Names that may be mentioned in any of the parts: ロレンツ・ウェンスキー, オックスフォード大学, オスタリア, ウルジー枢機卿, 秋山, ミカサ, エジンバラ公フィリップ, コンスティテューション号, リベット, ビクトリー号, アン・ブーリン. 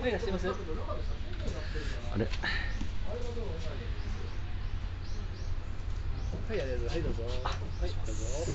オメガしてます。あれ。はい、ありがとうございます。はい、どうぞ。はい、どうぞ。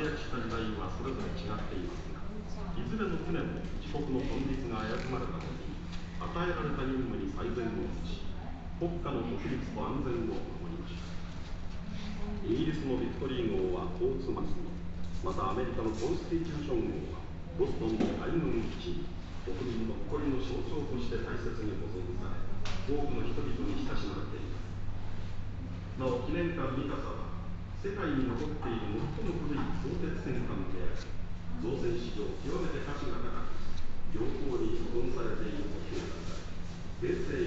活躍した時代はそれぞれ違っていますが、いずれの船も自国の存立が危ぶまれた時に与えられた任務に最善を尽くし、国家の独立と安全を守りました。イギリスのビクトリー号はポーツマスに、またアメリカのコンスティテューション号はボストンの海軍基地に、国民の誇りの象徴として大切に保存され、多くの人々に親しまれています。なお、記念館ミカサは世界に残っている最も古い鋼鉄戦艦であり、造船史上極めて価値が高く、良好に保存されていると評価され、平成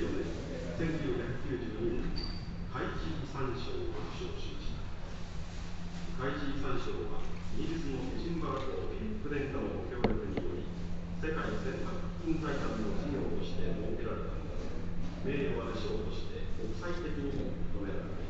4年、1992年に海事遺産賞を受賞しました。海事遺産賞は、イギリスのエジンバラ公フィリップ殿下のご協力により、世界1800分財団の事業として設けられたもので、名誉ある賞として国際的にも認められています。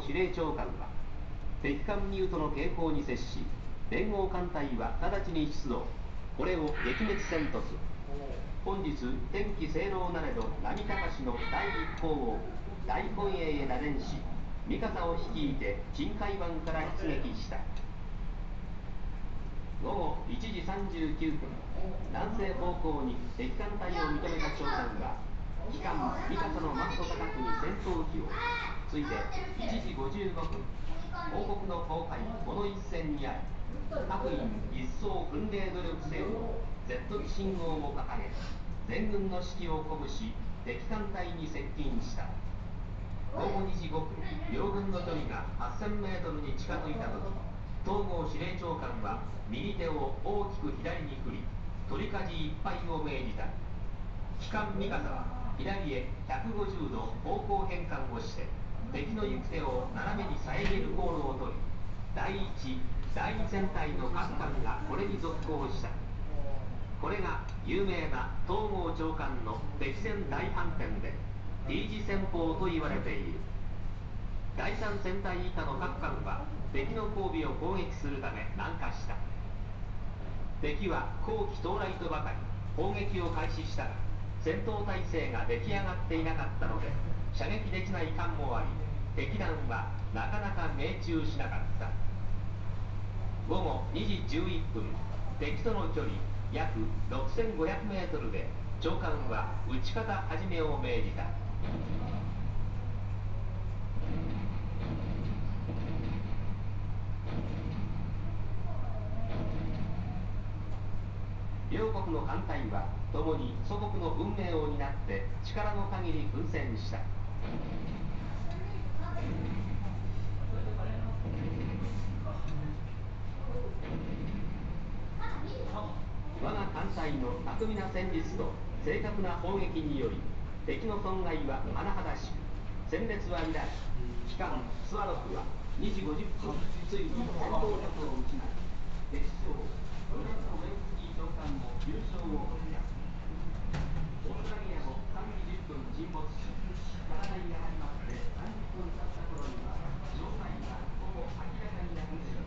司令長官は敵艦ミュートの傾向に接し、連合艦隊は直ちに出動、これを撃滅戦とす。本日天気晴朗なれど波高しの第一項を大本営へ打電し、三笠を率いて近海湾から出撃した。午後1時39分、南西方向に敵艦隊を認めた長官は、旗艦三笠のマスト高くに戦闘機を、ついて1時55分、報告の公海この一線にある各員一層訓令努力せよと Z 機信号を掲げ、全軍の指揮を鼓舞し敵艦隊に接近した。午後2時5分、両軍の距離が8000メートルに近づいた時、東郷司令長官は右手を大きく左に振り、取り舵いっぱいを命じた。旗艦三笠は左へ150度方向変換をして、敵の行く手を斜めに遮る航路を取り、第1、第2戦隊の各艦がこれに続行した。これが有名な東郷長官の敵戦大反転で、イージ戦法と言われている。第3戦隊以下の各艦は敵の後尾を攻撃するため南下した。敵は後期到来とばかり砲撃を開始したが、戦闘態勢が出来上がっていなかったので、射撃できない艦もあり、撃弾はなかなか命中しなかった。午後2時11分、敵との距離約 6500m で長官は撃ち方始めを命じた。両国の艦隊は共に祖国の運命を担って力の限り奮戦した。我が艦隊の巧みな戦術と正確な砲撃により敵の損害は甚だしく、戦列は乱れ、旗艦スワロフは2時50分ついに戦闘力を失い、敵将ロレンツ・ウェンスキー長官も優勝を果たす。オスタリアも3時10分沈没し、戦いが始まって30分経った頃には詳細がほぼ明らかになるでしょう。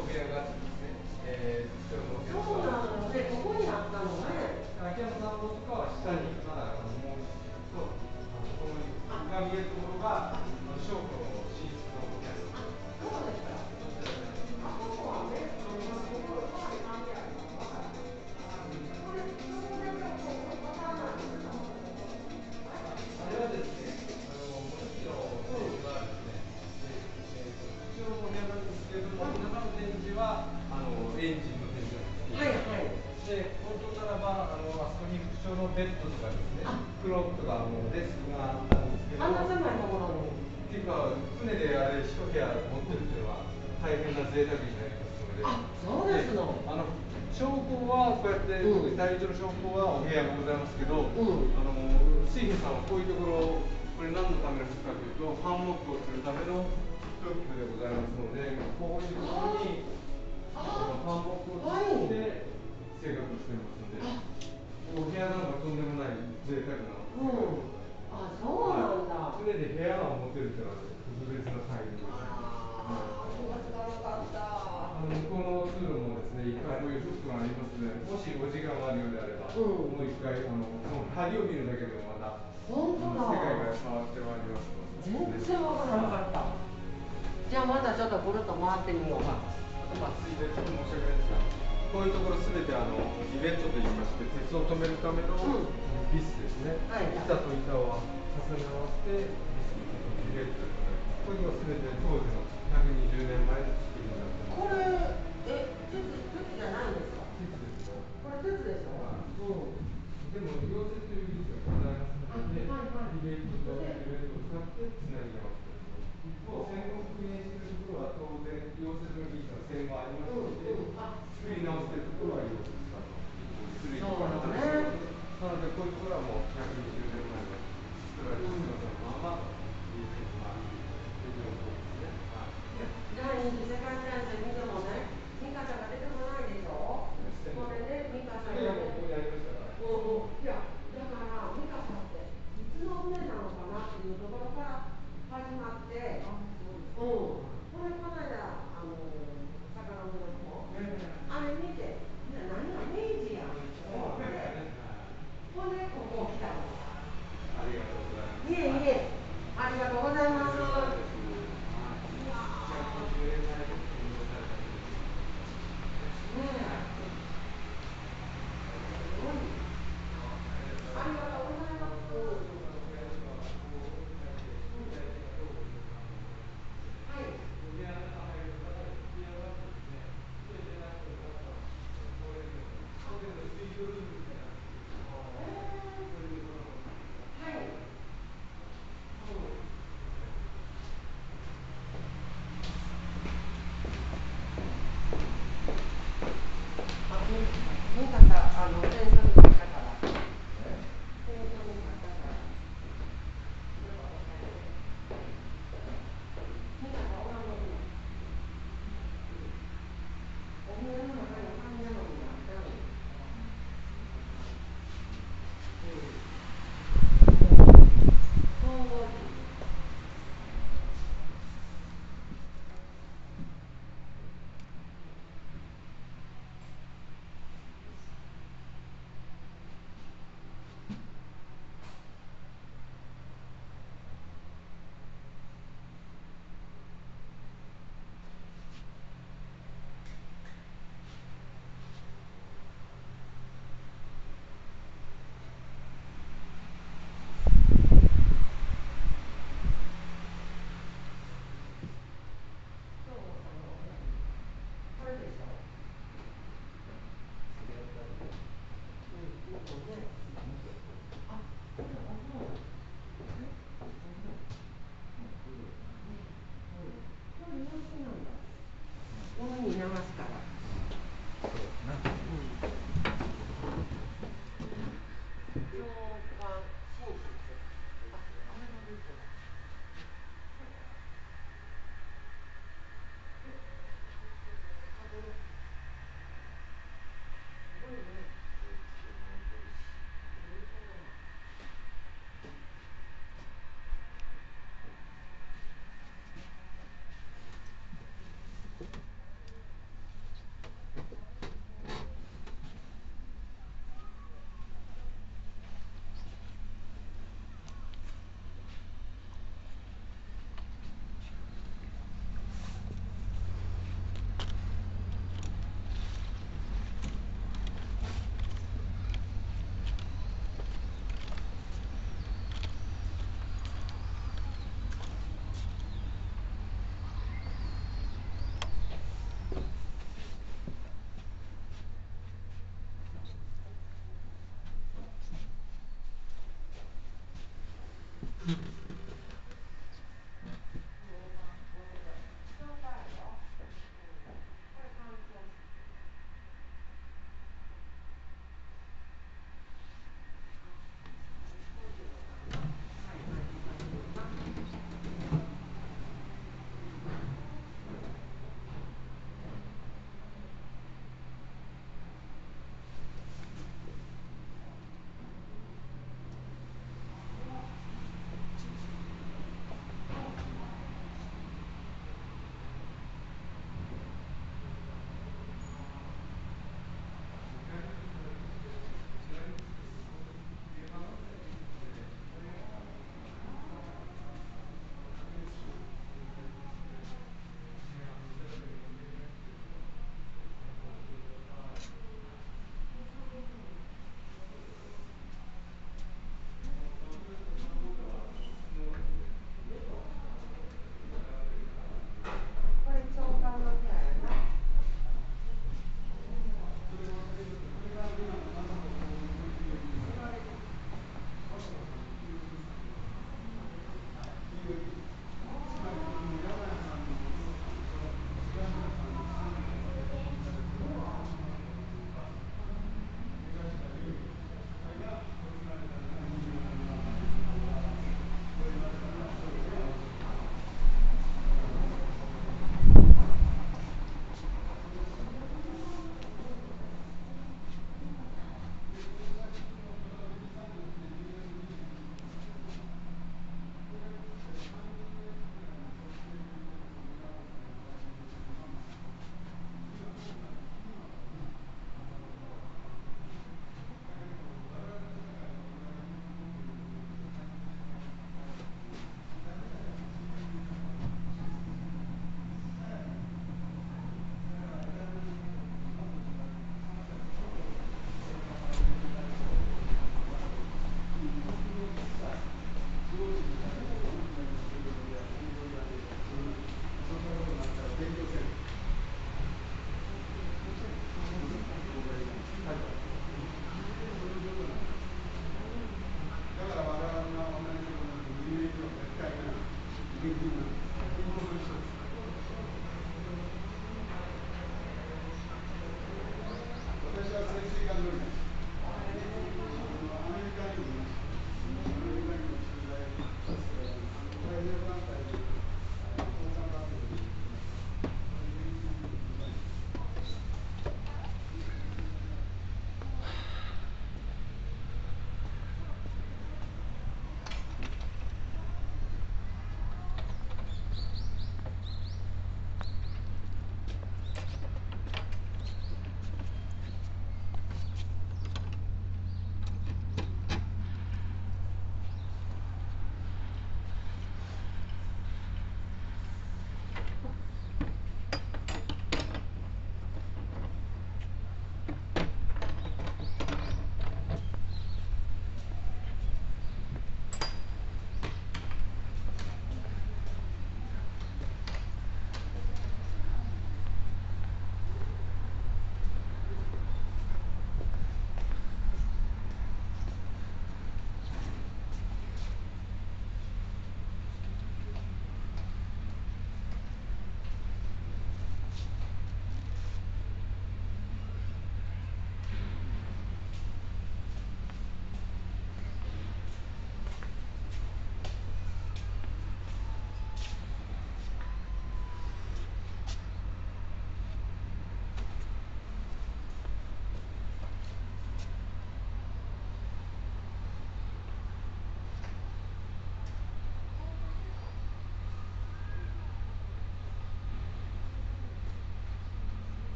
こ部屋があってですね、そうなので、ここにあったのね。秋山さんのとかは下にまだもうそうここが見えるところが証拠の進出の部屋です。そうですか。あそこはね、ベッドとかですね、クロップとかもデスクがあったんですけど、あんな狭いところにっていうか、船であれ、一部屋持ってるっていうのは、大変な贅沢になりますので、あ、そうですの証拠は、こうやって、第一の証拠はお部屋がございますけど、水兵さんはこういうところ、これ、何のための服かというと、ハンモックをするための服でございますので、こういうところにハンモックを作って、生活してますので。お部屋なんかとんでもない贅沢な、あ、そうなんだ。船で部屋を持てるっていうのは特別な才能です。ああ、そうは知らなかった。向こうの通路もですね、一回こういうフックがありますので、もしお時間があるようであれば、もう一回その針を見るだけでもまた世界が変わってまいりますので。全然わからなかった。じゃあまたちょっとぐるっと回ってみようか。まあついでに申し訳ないですが。こういうところすべてリベットといいまして、鉄を止めるためのビスですね。板と板を重ね合わせて、ビスにリベットというのが、こういうのはすべて当時の120年前の作りになってます。これ、鉄じゃないんですか？鉄ですよ。これ鉄でしょ？そう。でも、溶接という技術がございますので、リベットとリベットを使ってつなぎ合わせています。一方、戦後復元しているところは当然、溶接の技術は戦後ありますので、作り直しているところは溶接かと。そうだね。なので、こういうところはもう120年前の作られた姿のまま、溶接は出てるところですね。第二次世界大戦見てもね、ミカちゃんが出てこないでしょ？これでミカちゃんが出てこないでしょ？いや、だから美香さんっていつの船なのかなっていうところから始まって、これこの間魚の船のあれ見て、何が明治やんって思って、ほんでここ来たの。ありがとうございます。いえいえ、ありがとうございます。飲みますから。